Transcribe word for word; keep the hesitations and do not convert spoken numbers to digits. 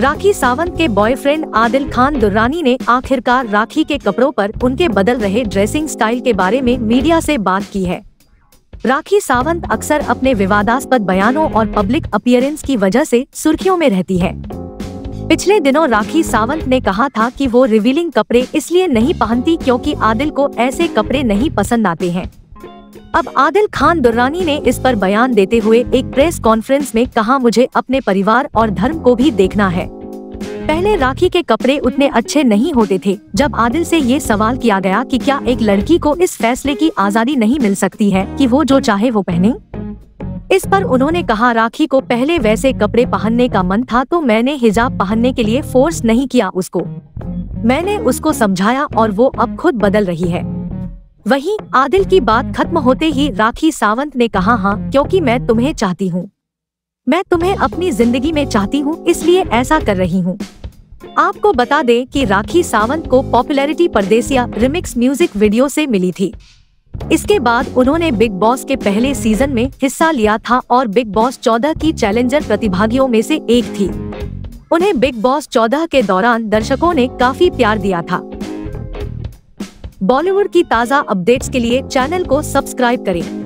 राखी सावंत के बॉयफ्रेंड आदिल खान दुर्रानी ने आखिरकार राखी के कपड़ों पर उनके बदल रहे ड्रेसिंग स्टाइल के बारे में मीडिया से बात की है। राखी सावंत अक्सर अपने विवादास्पद बयानों और पब्लिक अपीयरेंस की वजह से सुर्खियों में रहती है। पिछले दिनों राखी सावंत ने कहा था कि वो रिवीलिंग कपड़े इसलिए नहीं पहनती क्योंकि आदिल को ऐसे कपड़े नहीं पसंद आते हैं। अब आदिल खान दुर्रानी ने इस पर बयान देते हुए एक प्रेस कॉन्फ्रेंस में कहा, मुझे अपने परिवार और धर्म को भी देखना है। पहले राखी के कपड़े उतने अच्छे नहीं होते थे। जब आदिल से ये सवाल किया गया कि क्या एक लड़की को इस फैसले की आज़ादी नहीं मिल सकती है कि वो जो चाहे वो पहने, इस पर उन्होंने कहा, राखी को पहले वैसे कपड़े पहनने का मन था तो मैंने हिजाब पहनने के लिए फोर्स नहीं किया उसको, मैंने उसको समझाया और वो अब खुद बदल रही है। वहीं आदिल की बात खत्म होते ही राखी सावंत ने कहा, हाँ, क्योंकि मैं तुम्हें चाहती हूँ, मैं तुम्हें अपनी जिंदगी में चाहती हूँ, इसलिए ऐसा कर रही हूँ। आपको बता दें कि राखी सावंत को पॉपुलैरिटी परदेसिया रिमिक्स म्यूजिक वीडियो से मिली थी। इसके बाद उन्होंने बिग बॉस के पहले सीजन में हिस्सा लिया था और बिग बॉस चौदह की चैलेंजर प्रतिभागियों में से एक थी। उन्हें बिग बॉस चौदह के दौरान दर्शकों ने काफी प्यार दिया था। बॉलीवुड की ताज़ा अपडेट्स के लिए चैनल को सब्सक्राइब करें।